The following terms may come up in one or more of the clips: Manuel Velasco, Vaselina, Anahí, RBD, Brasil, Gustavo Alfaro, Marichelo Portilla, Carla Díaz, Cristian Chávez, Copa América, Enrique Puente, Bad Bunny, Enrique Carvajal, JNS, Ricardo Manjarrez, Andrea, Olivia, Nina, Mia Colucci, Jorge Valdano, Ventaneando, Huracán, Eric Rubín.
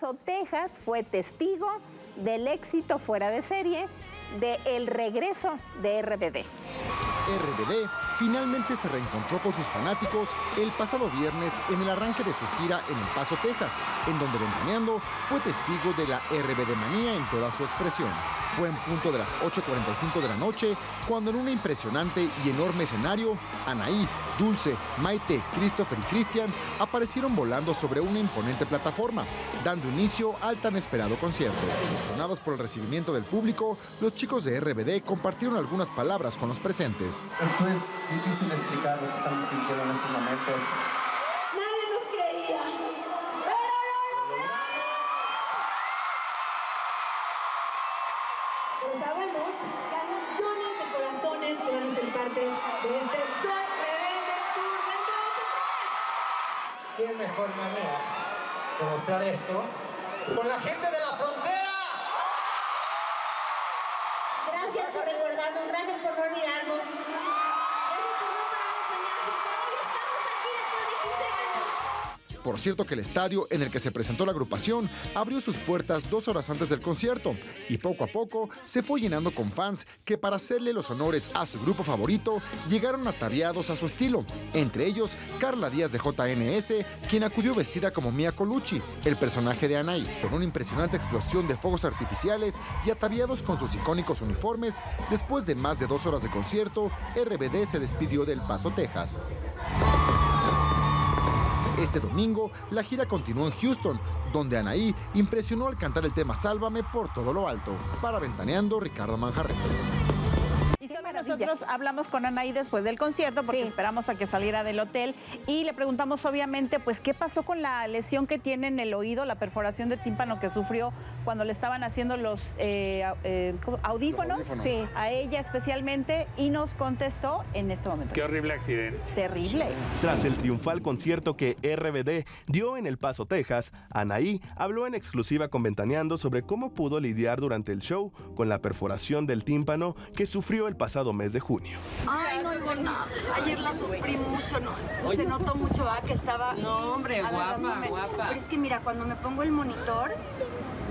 Paso, Texas, fue testigo del éxito fuera de serie de El regreso de RBD. RBD finalmente se reencontró con sus fanáticos el pasado viernes en el arranque de su gira en El Paso, Texas, en donde Ventaneando fue testigo de la RBD manía en toda su expresión. Fue en punto de las 8:45 de la noche cuando en un impresionante y enorme escenario, Anahí, Dulce, Maite, Christopher y Cristian aparecieron volando sobre una imponente plataforma, dando inicio al tan esperado concierto. Emocionados por el recibimiento del público, los chicos de RBD compartieron algunas palabras con los presentes. Esto es difícil de explicar lo que estamos sintiendo en estos momentos. Nadie nos creía, pero lo logramos. Pero sabemos que hay millones de corazones que van a ser parte de este Soy Rebelde Tour 2023. Qué mejor manera de mostrar esto con la gente de la frontera. Gracias por recordarnos, gracias por no olvidarnos. Gracias por no parar de soñar, porque hoy estamos aquí después de 15 años. Por cierto que el estadio en el que se presentó la agrupación abrió sus puertas 2 horas antes del concierto y poco a poco se fue llenando con fans que, para hacerle los honores a su grupo favorito, llegaron ataviados a su estilo. Entre ellos, Carla Díaz de JNS, quien acudió vestida como Mia Colucci, el personaje de Anahí. Con una impresionante explosión de fuegos artificiales y ataviados con sus icónicos uniformes, después de más de 2 horas de concierto, RBD se despidió del Paso, Texas. Este domingo, la gira continuó en Houston, donde Anahí impresionó al cantar el tema Sálvame por todo lo alto. Para Ventaneando, Ricardo Manjarrez. Nosotros hablamos con Anahí después del concierto porque esperamos a que saliera del hotel y le preguntamos, obviamente, pues qué pasó con la lesión que tiene en el oído, la perforación de tímpano que sufrió cuando le estaban haciendo los audífonos, a ella especialmente, y nos contestó en este momento. Qué horrible accidente. Terrible. Tras el triunfal concierto que RBD dio en El Paso, Texas, Anahí habló en exclusiva con Ventaneando sobre cómo pudo lidiar durante el show con la perforación del tímpano que sufrió el pasado mes de junio. Ay, no oigo nada. Ayer la sufrí mucho, no. Se notó mucho, ¿verdad? Que estaba... No, hombre, guapa. Pero es que mira, cuando me pongo el monitor,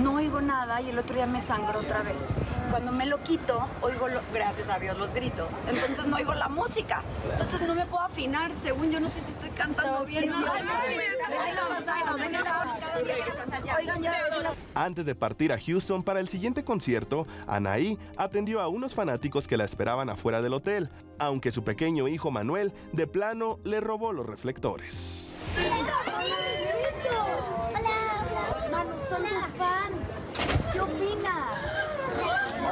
no oigo nada y el otro día me sangró otra vez. Cuando me lo quito, oigo, gracias a Dios, los gritos. Entonces no oigo la música. Entonces no me puedo afinar. Según yo, no sé si estoy cantando bien. Antes de partir a Houston para el siguiente concierto, Anahí atendió a unos fanáticos que la esperaban afuera del hotel, aunque su pequeño hijo Manuel, de plano, le robó los reflectores. Hola, Manu, son tus fans. ¿Qué opinas?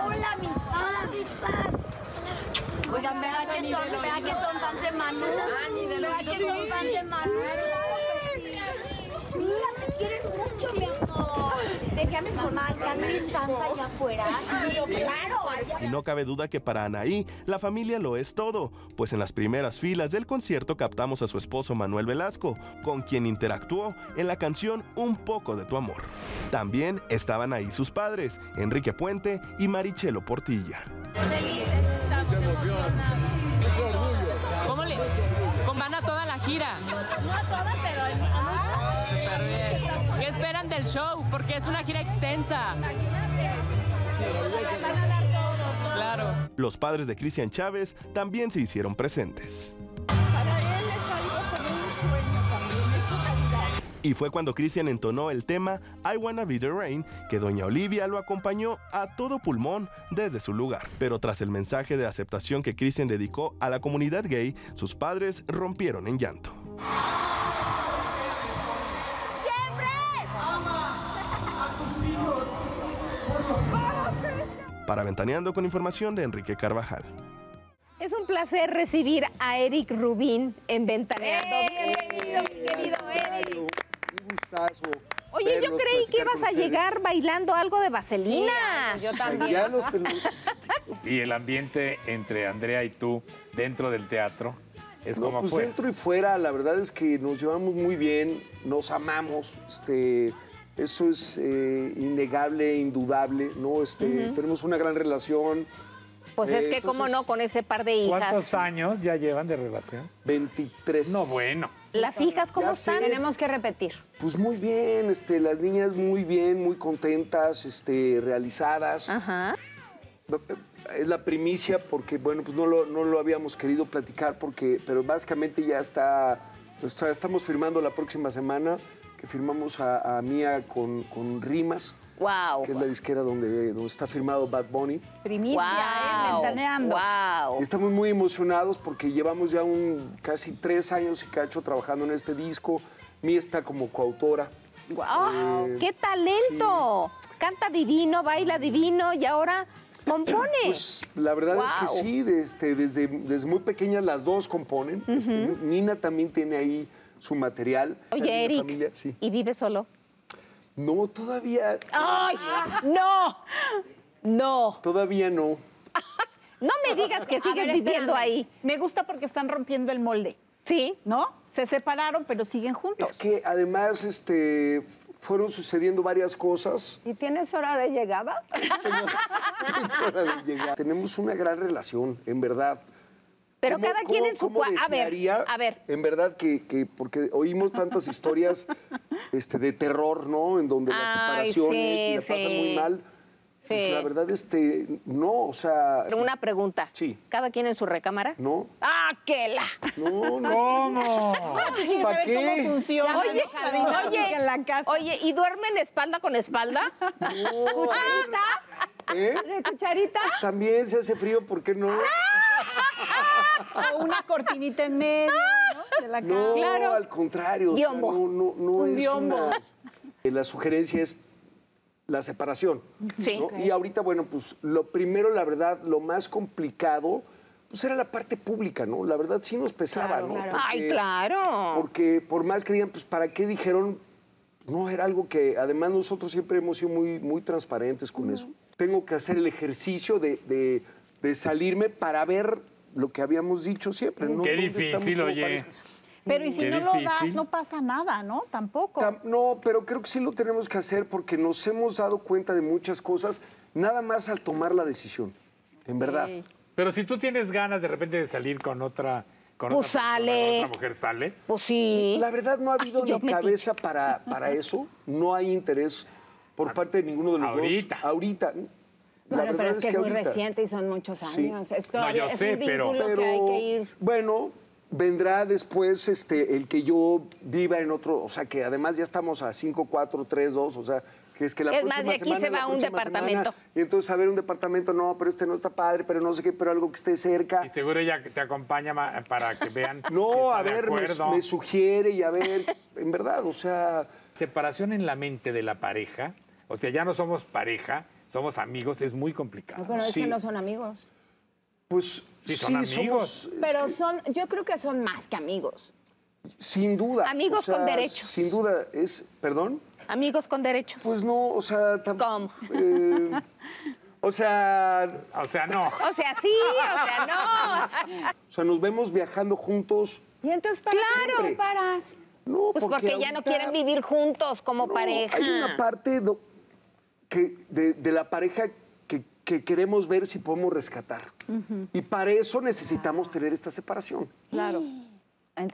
Hola, mis fans. Oigan, vea que son fans de Manu. Vea que son fans de Manu. Mira, te quieren mucho, mi amor. Dejé a mis mamás, están mis fans allá afuera. Y no cabe duda que para Anahí, la familia lo es todo, pues en las primeras filas del concierto captamos a su esposo Manuel Velasco, con quien interactuó en la canción Un poco de tu amor. También estaban ahí sus padres, Enrique Puente y Marichelo Portilla. Felices, estamos emocionados. Mucho orgullo. ¿Cómo le? Van a toda la gira. No a toda, pero hay muchas. ¿Qué esperan del show? Porque es una gira extensa. Claro. Los padres de Cristian Chávez también se hicieron presentes. Y fue cuando Cristian entonó el tema I Wanna Be The Rain, que doña Olivia lo acompañó a todo pulmón desde su lugar. Pero tras el mensaje de aceptación que Cristian dedicó a la comunidad gay, sus padres rompieron en llanto. ¡Siempre! ¡Ama a tus hijos! Para Ventaneando, con información de Enrique Carvajal. Es un placer recibir a Eric Rubín en Ventaneando. Bienvenido, mi querido Eric. Oye, yo creí que ibas a llegar bailando algo de Vaselina. Sí, yo también. Y el ambiente entre Andrea y tú dentro del teatro es no, como pues fue. Dentro y fuera, la verdad es que nos llevamos muy bien, nos amamos, eso es innegable, indudable, ¿no? Tenemos una gran relación. Pues es que, entonces, cómo no, con ese par de hijas. ¿Cuántos años ya llevan de relación? 23. No, bueno. ¿Las hijas cómo están? Tenemos que repetir. Pues muy bien, las niñas muy bien, muy contentas, realizadas. Ajá. Es la primicia porque, bueno, pues no lo habíamos querido platicar, porque, pero básicamente ya está, estamos firmando la próxima semana, que firmamos a Mia con Rimas. Wow. Que es la disquera donde está firmado Bad Bunny. Primicia, Ventaneando. Wow. Estamos muy emocionados porque llevamos ya casi 3 años y cacho trabajando en este disco. Mia está como coautora. Wow. ¡Qué talento! Sí. Canta divino, baila divino y ahora compone. Pues la verdad es que sí, desde muy pequeñas las dos componen. Nina también tiene ahí su material. Oye, Eric, sí. ¿Y vive solo? No, todavía... ¡Ay! ¡No! ¡No! Todavía no. No me digas que sigues viviendo ahí. Me gusta porque están rompiendo el molde. Sí. ¿No? Se separaron, pero siguen juntos. Es que, además, fueron sucediendo varias cosas. ¿Y tienes hora de llegada? Tengo hora de llegada. Tenemos una gran relación, en verdad. Pero cada quien en su cuarto. A ver. En verdad que porque oímos tantas historias de terror, ¿no? En donde las separaciones y la pasan muy mal. Sí. Pues la verdad, no, o sea... Una pregunta. Sí. ¿Cada quien en su recámara? No. ¡Ah, qué la! No, no, no. ¿Para qué? ¿Cómo funciona? Oye, en la casa. Oye, ¿y duermen espalda con espalda? No. ¿Cucharita? ¿Eh? ¿Cucharita? También se hace frío, ¿por qué no? O una cortinita en medio, ¿no? De la cama. No, claro. Al contrario. O sea, no es una... La sugerencia es la separación. Sí. ¿No? Okay. Y ahorita, bueno, pues lo primero, la verdad, lo más complicado, pues era la parte pública, ¿no? La verdad sí nos pesaba, ¿no? Claro. Porque, ¡ay, claro! Porque por más que digan, pues, ¿para qué dijeron? No, era algo que, además, nosotros siempre hemos sido muy, muy transparentes con eso. Tengo que hacer el ejercicio de salirme para ver lo que habíamos dicho siempre. ¿No? Qué difícil, oye. Pero y si no lo das, no pasa nada, ¿no? Tampoco. No, pero creo que sí lo tenemos que hacer porque nos hemos dado cuenta de muchas cosas, nada más al tomar la decisión, en verdad. Pero si tú tienes ganas de repente de salir con otra... Pues sale. ¿Otra mujer sales? Pues sí. La verdad no ha habido ni cabeza para eso, no hay interés por parte de ninguno de los dos. Ahorita. Bueno, pero es que es muy reciente y son muchos años. Sí. Todavía, no, yo sé, pero que hay que ir. Bueno, vendrá después el que yo viva en otro... O sea, que además ya estamos a 5, 4, 3, 2, o sea... Que es que la próxima semana... Es más, de aquí se va un departamento. Y entonces, a ver, un departamento, no, pero no está padre, pero no sé qué, pero algo que esté cerca. Y seguro ella te acompaña para que vean... No, a ver, me sugiere y a ver, en verdad, o sea... Separación en la mente de la pareja, o sea, ya no somos pareja... Somos amigos, es muy complicado. Pero es que no son amigos. Pues sí, son amigos. Pero yo creo que son más que amigos. Sin duda. Amigos con derechos. Sin duda, ¿perdón? Amigos con derechos. Pues no, o sea... ¿Cómo? O sea, no. O sea, sí, o sea, no. O sea, nos vemos viajando juntos. Y entonces, claro, paras. No, pues porque ya no quieren vivir juntos como pareja. Hay una parte... de la pareja que queremos ver si podemos rescatar. Y para eso necesitamos tener esta separación. Claro.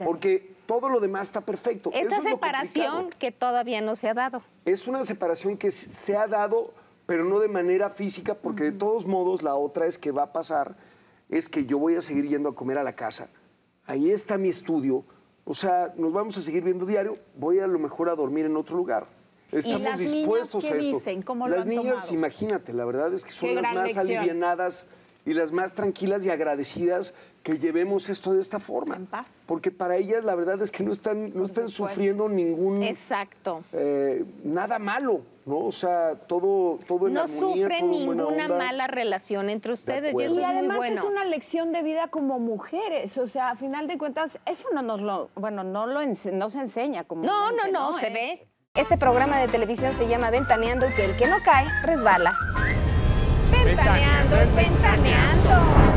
Porque todo lo demás está perfecto. Esta separación que todavía no se ha dado. Es una separación que se ha dado, pero no de manera física, porque de todos modos la otra es que va a pasar, es que yo voy a seguir yendo a comer a la casa. Ahí está mi estudio. O sea, nos vamos a seguir viendo diario. Voy a lo mejor a dormir en otro lugar. Estamos dispuestos a esto. Las niñas, imagínate, la verdad es que son las más alivianadas y las más tranquilas y agradecidas que llevemos esto de esta forma. En paz. Porque para ellas la verdad es que no están sufriendo ningún... Exacto. Nada malo, ¿no? O sea, todo en armonía, todo en buena onda. No sufren ninguna mala relación entre ustedes. Y además es una lección de vida como mujeres. O sea, a final de cuentas, eso no nos lo... Bueno, no se enseña como... No, se ve... Este programa de televisión se llama Ventaneando y que el que no cae, resbala. Ventaneando es ventaneando.